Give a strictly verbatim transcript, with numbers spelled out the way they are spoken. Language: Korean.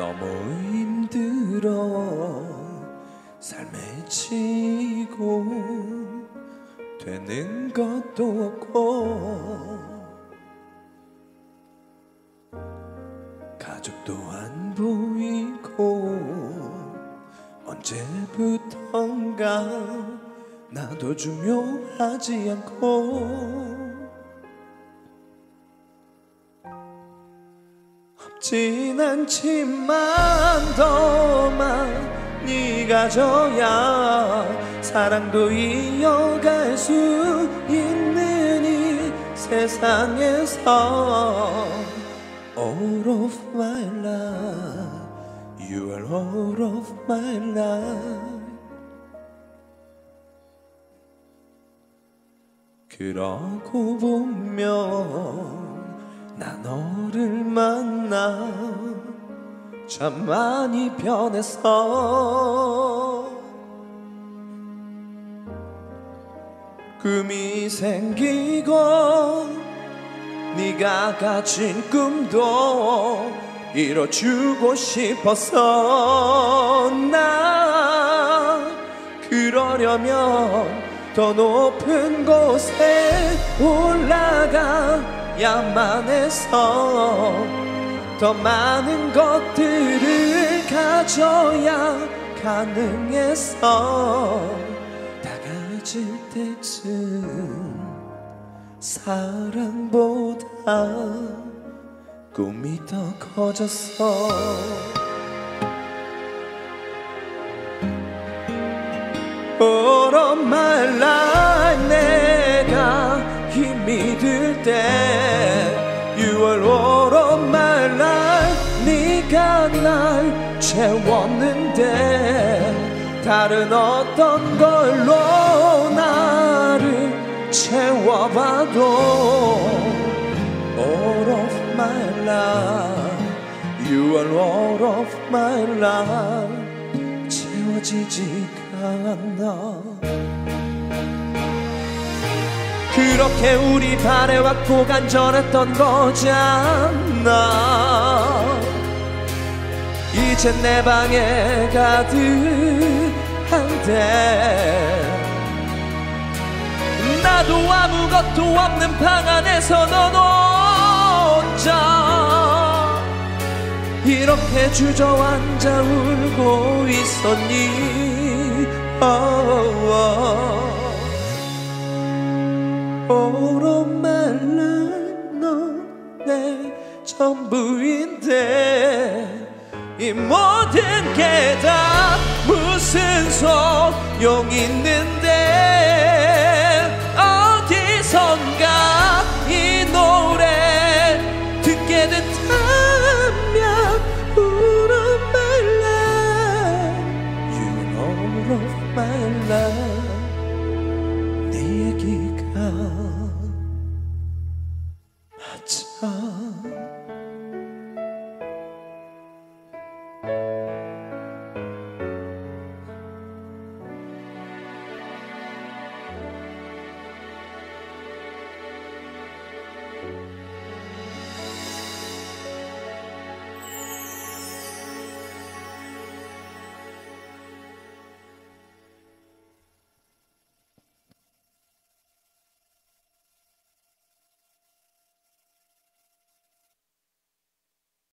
너무 힘들어 삶에 지고 되는 것도 없고 가족도 안 보이고 언제부턴가 나도 중요하지 않고 없진 않지만 더 많이가 줘야 사랑도 이어갈 수 있는 이 세상에서 All of my life, you are all of my life. 그러고 보면 나 너를 만나 참 많이 변했어. 꿈이 생기고 네가 가진 꿈도 이뤄주고 싶었어. 나 그러려면 더 높은 곳에 올라가야만 해서 더 많은 것들을 가져야 가능해서 다 가질 때쯤 사랑보다 꿈이 더 커졌어. All of my life, 내가 힘이 들 때 You are all of my life, 네가 날 채웠는데 다른 어떤 걸로 나를 채워봐도 All of my life, you are all of my life. 채워지지가 않아. 그렇게 우리 바래왔고 간절했던 거잖아. 이젠 내 방에 가득한데 나도 아무것도 없는 방 안에서 넌 혼자 이렇게 주저앉아 울고 있었니. oh, oh. All of my life, 넌 내 전부인데 이 모든 게 다 무슨 소용 있는데 어디선가 이 노래 듣게 된다면 All of my life, you are all of my life. 네 얘기가